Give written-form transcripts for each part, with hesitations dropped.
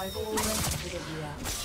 I've already figured you out.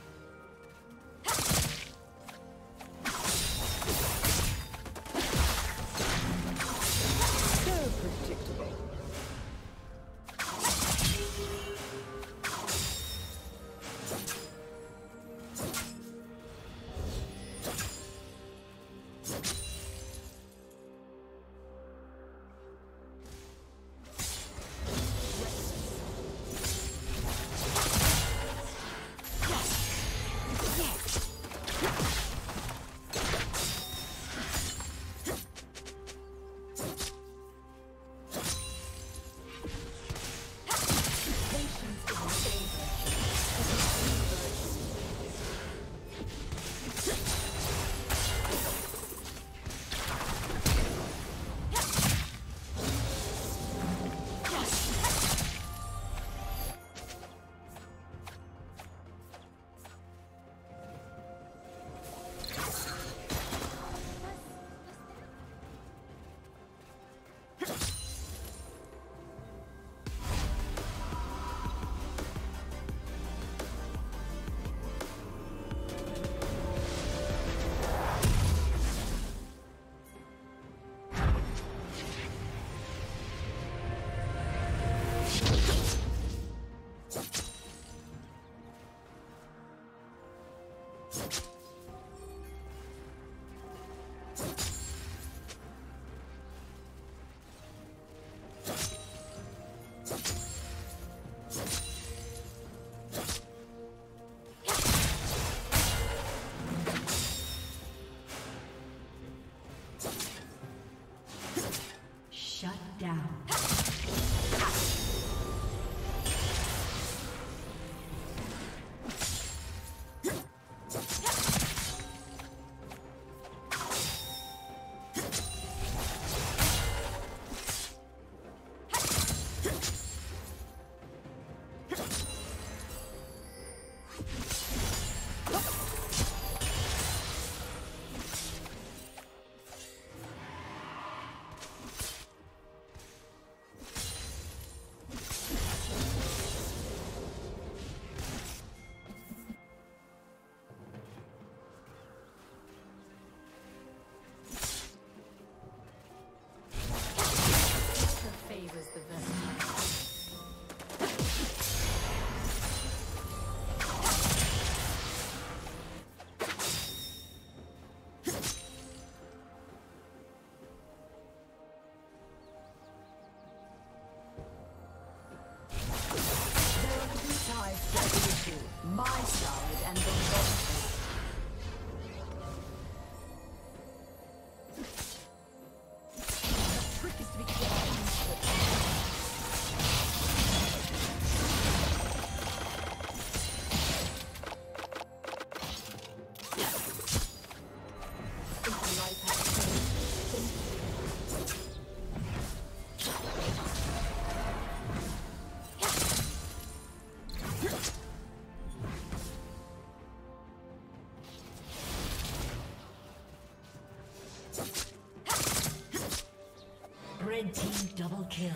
Red team double kill.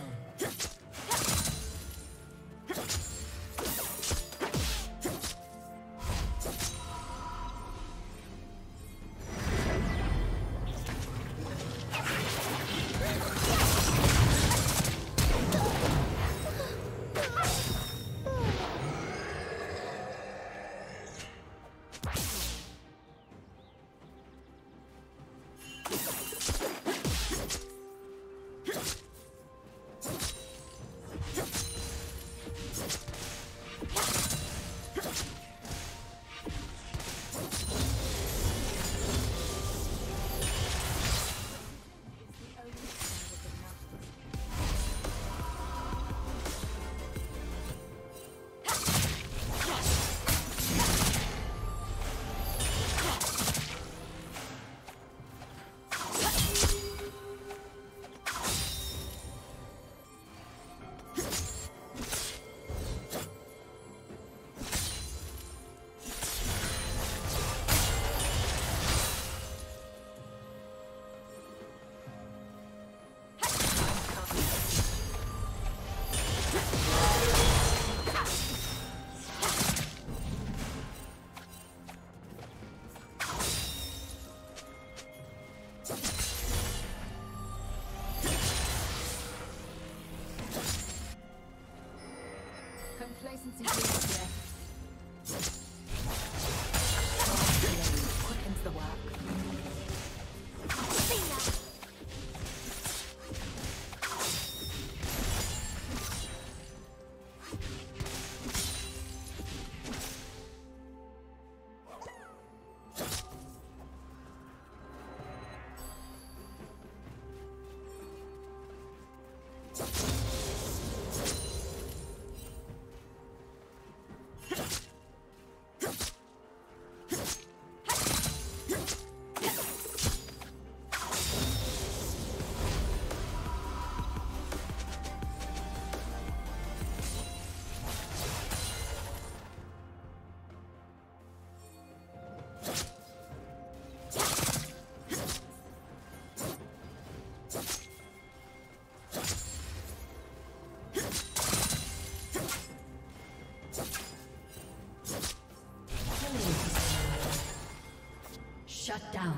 Shut down.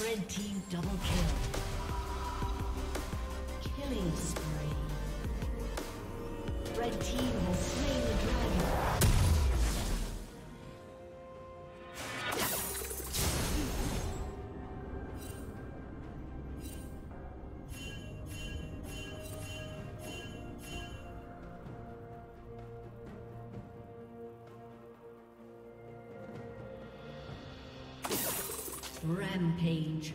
Red team double kill. Killing spree. Red team has slain the dragon. Rampage.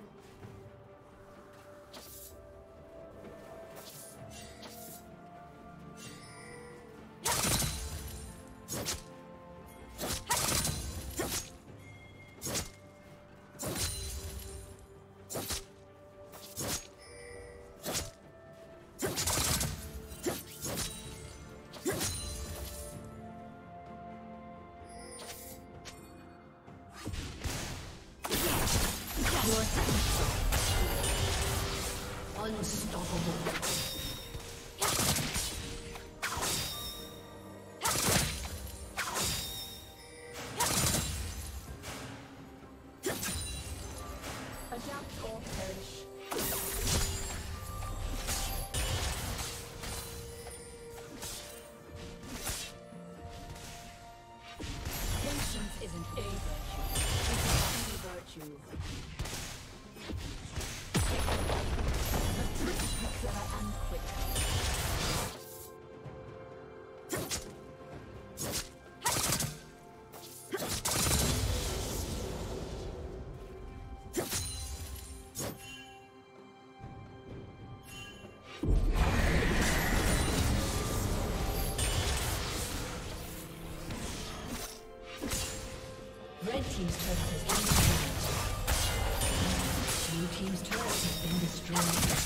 Blue team's turret has been destroyed.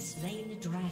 has slain the dragon.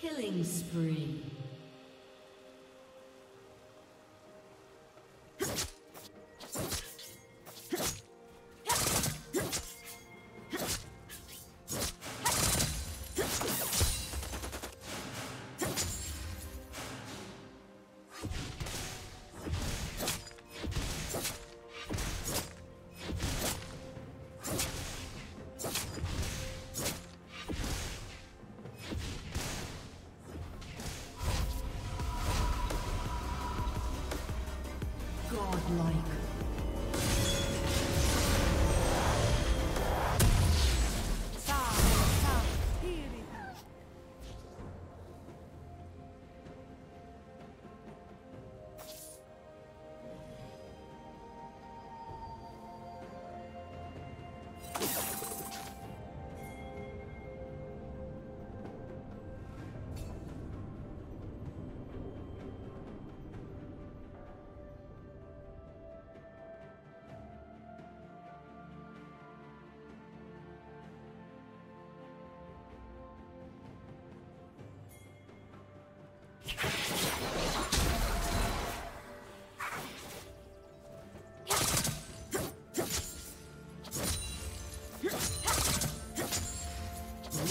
Killing spree.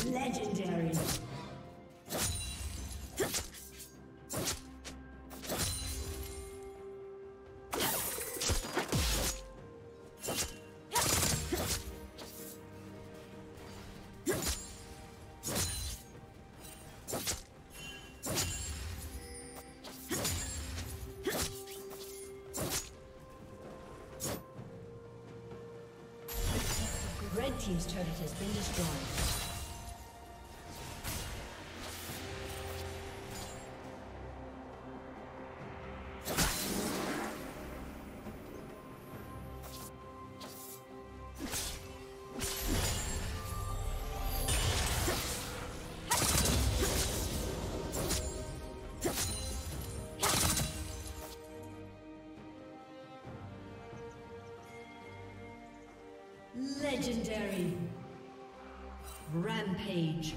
Like legendary. Red team's turret has been destroyed. Legendary. Rampage.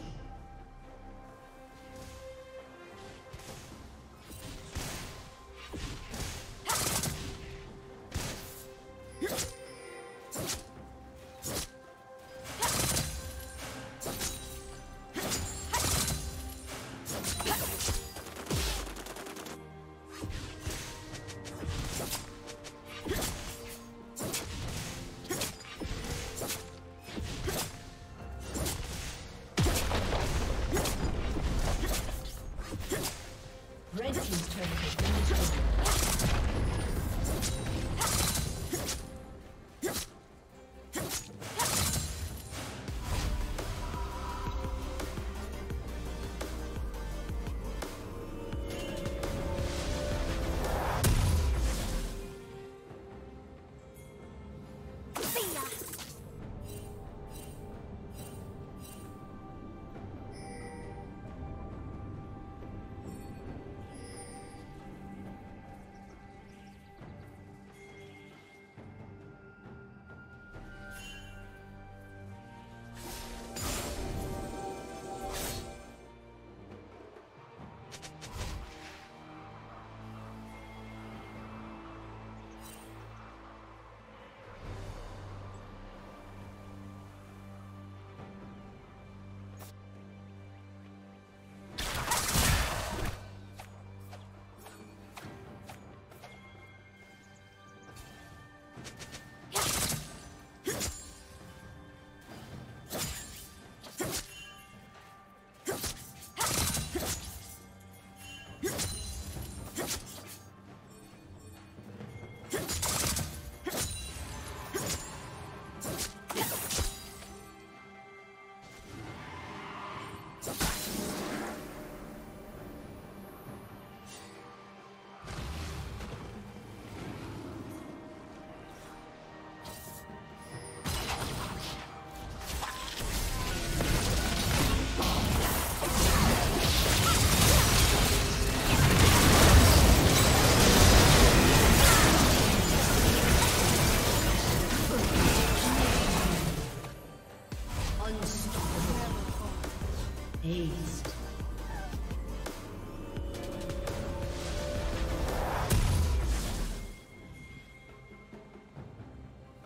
Aced.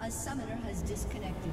A summoner has disconnected.